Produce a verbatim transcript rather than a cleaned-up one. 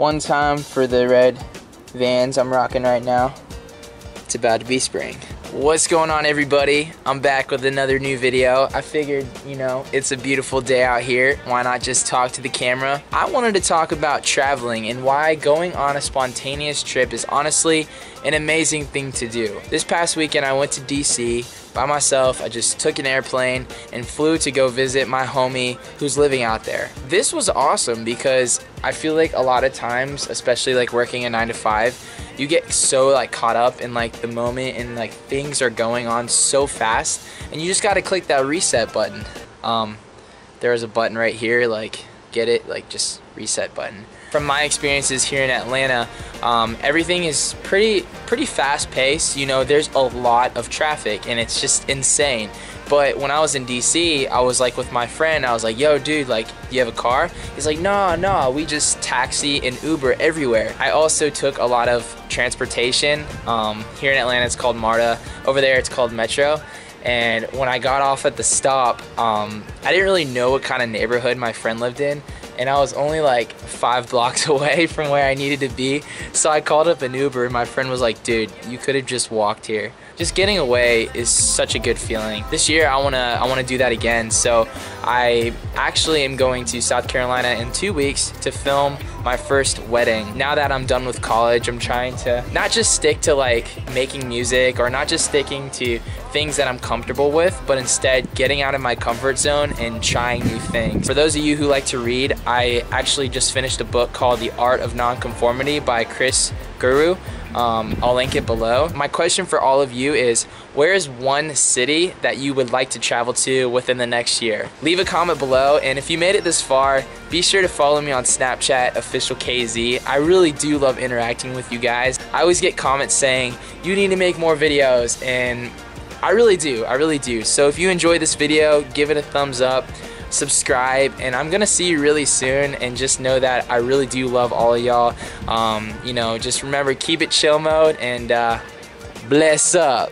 one time for the red Vans I'm rocking right now. It's about to be spring. What's going on, everybody? I'm back with another new video. I figured, you know, it's a beautiful day out here. Why not just talk to the camera? I wanted to talk about traveling and why going on a spontaneous trip is honestly an amazing thing to do. This past weekend, I went to D C by myself. I just took an airplane and flew to go visit my homie who's living out there. This was awesome because I feel like a lot of times, especially like working a nine to five, you get so like caught up in like the moment and like things are going on so fast and you just gotta click that reset button. Um, there is a button right here, like get it, like just reset button. From my experiences here in Atlanta, um, everything is pretty pretty fast paced. You know, there's a lot of traffic and it's just insane. But when I was in D C, I was like with my friend, I was like, yo dude, like, you have a car? He's like, nah, nah, we just taxi and Uber everywhere. I also took a lot of transportation. Um, here in Atlanta, it's called MARTA. Over there, it's called Metro. And when I got off at the stop, um, I didn't really know what kind of neighborhood my friend lived in. And I was only like five blocks away from where I needed to be. So I called up an Uber and my friend was like, dude, you could have just walked here. Just getting away is such a good feeling. This year I wanna I wanna do that again. So I actually am going to South Carolina in two weeks to film my first wedding. Now that I'm done with college, I'm trying to not just stick to like making music or not just sticking to things that I'm comfortable with, but instead getting out of my comfort zone and trying new things. For those of you who like to read, I actually just finished a book called The Art of Nonconformity by Chris Guru. Um, I'll link it below. My question for all of you is, where is one city that you would like to travel to within the next year? Leave a comment below, and if you made it this far, be sure to follow me on Snapchat, Official K Z. I really do love interacting with you guys. I always get comments saying, you need to make more videos, and I really do, I really do. So if you enjoyed this video, give it a thumbs up, subscribe, and I'm gonna see you really soon. And just know that I really do love all of y'all. Um, you know, just remember, keep it chill mode and uh, bless up.